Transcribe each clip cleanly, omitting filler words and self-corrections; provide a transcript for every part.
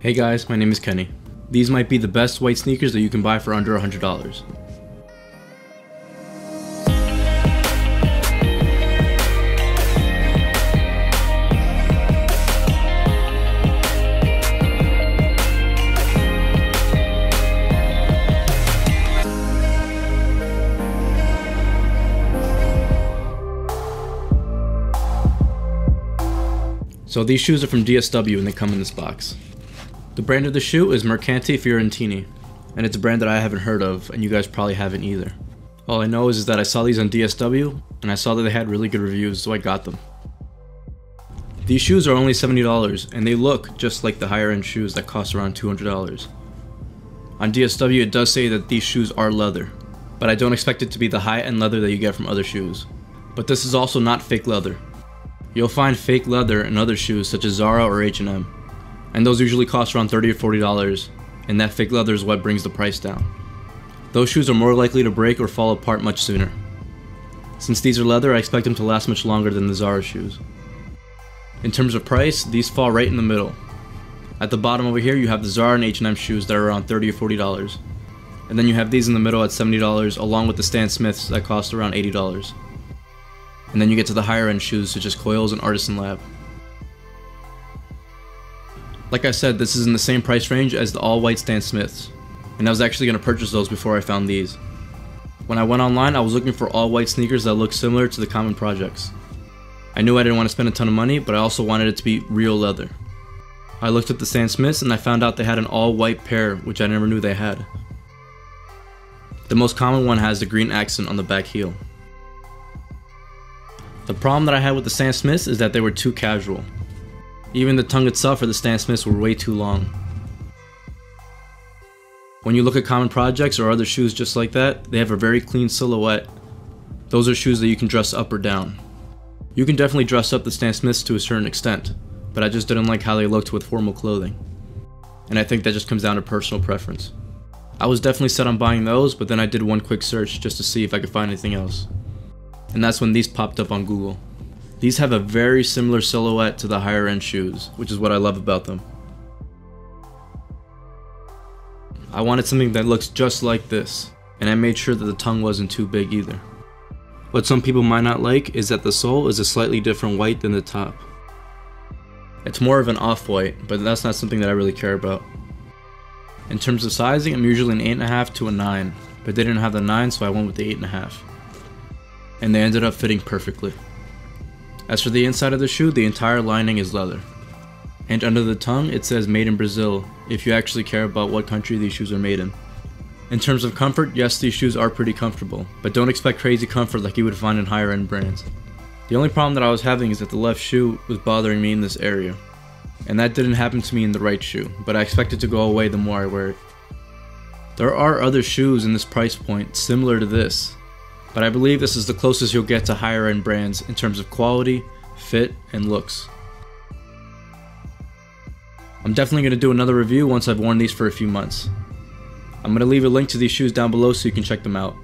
Hey guys, my name is Kenny. These might be the best white sneakers that you can buy for under $100. So these shoes are from DSW and they come in this box. The brand of the shoe is Mercanti Fiorentini, and it's a brand that I haven't heard of, and you guys probably haven't either. All I know is that I saw these on DSW, and I saw that they had really good reviews, so I got them. These shoes are only $70, and they look just like the higher end shoes that cost around $200. On DSW it does say that these shoes are leather, but I don't expect it to be the high end leather that you get from other shoes. But this is also not fake leather. You'll find fake leather in other shoes such as Zara or H&M, and those usually cost around $30 or $40, and that fake leather is what brings the price down. Those shoes are more likely to break or fall apart much sooner. Since these are leather, I expect them to last much longer than the Zara shoes. In terms of price, these fall right in the middle. At the bottom over here you have the Zara and H&M shoes that are around $30 or $40, and then you have these in the middle at $70 along with the Stan Smiths that cost around $80. And then you get to the higher end shoes such as Koio's and Artisan Lab. Like I said, this is in the same price range as the all white Stan Smiths, and I was actually going to purchase those before I found these. When I went online, I was looking for all white sneakers that look similar to the Common Projects. I knew I didn't want to spend a ton of money, but I also wanted it to be real leather. I looked up the Stan Smiths and I found out they had an all white pair, which I never knew they had. The most common one has the green accent on the back heel. The problem that I had with the Stan Smiths is that they were too casual. Even the tongue itself for the Stan Smiths were way too long. When you look at Common Projects or other shoes just like that, they have a very clean silhouette. Those are shoes that you can dress up or down. You can definitely dress up the Stan Smiths to a certain extent, but I just didn't like how they looked with formal clothing. And I think that just comes down to personal preference. I was definitely set on buying those, but then I did one quick search just to see if I could find anything else. And that's when these popped up on Google. These have a very similar silhouette to the higher end shoes, which is what I love about them. I wanted something that looks just like this, and I made sure that the tongue wasn't too big either. What some people might not like is that the sole is a slightly different white than the top. It's more of an off-white, but that's not something that I really care about. In terms of sizing, I'm usually an 8.5 to a 9, but they didn't have the 9, so I went with the 8.5. And they ended up fitting perfectly. As for the inside of the shoe, the entire lining is leather. And under the tongue, it says made in Brazil, if you actually care about what country these shoes are made in. In terms of comfort, yes, these shoes are pretty comfortable, but don't expect crazy comfort like you would find in higher end brands. The only problem that I was having is that the left shoe was bothering me in this area. And that didn't happen to me in the right shoe, but I expect it to go away the more I wear it. There are other shoes in this price point similar to this, but I believe this is the closest you'll get to higher end brands in terms of quality, fit, and looks. I'm definitely going to do another review once I've worn these for a few months. I'm going to leave a link to these shoes down below so you can check them out.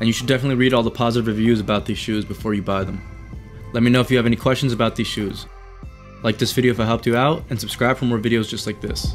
And you should definitely read all the positive reviews about these shoes before you buy them. Let me know if you have any questions about these shoes. Like this video if it helped you out, and subscribe for more videos just like this.